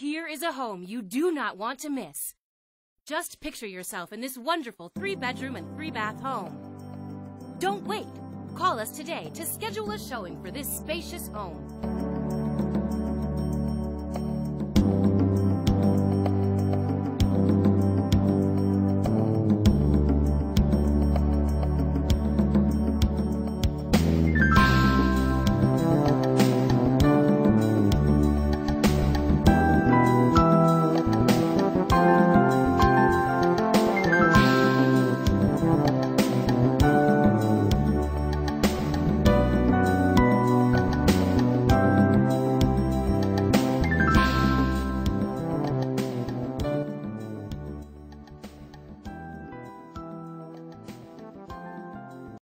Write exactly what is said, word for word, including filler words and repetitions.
Here is a home you do not want to miss. Just picture yourself in this wonderful three-bedroom and three-bath home. Don't wait. Call us today to schedule a showing for this spacious home.